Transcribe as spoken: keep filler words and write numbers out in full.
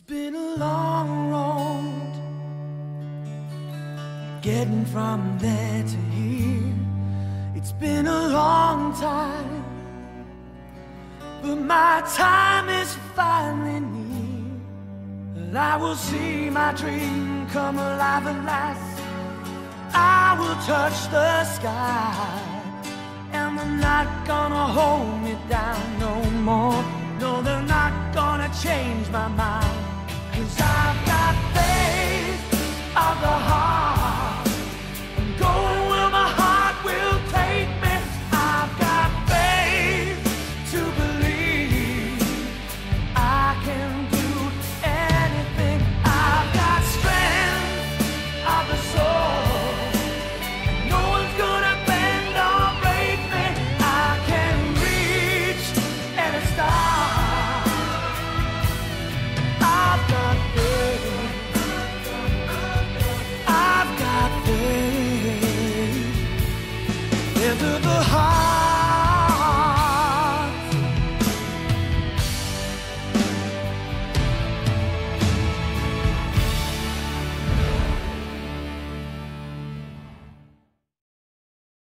It's been a long road getting from there to here. It's been a long time, but my time is finally near. And I will see my dream come alive at last. I will touch the sky, and they're not gonna hold me down no more. No, they're not gonna change my mind, 'cause I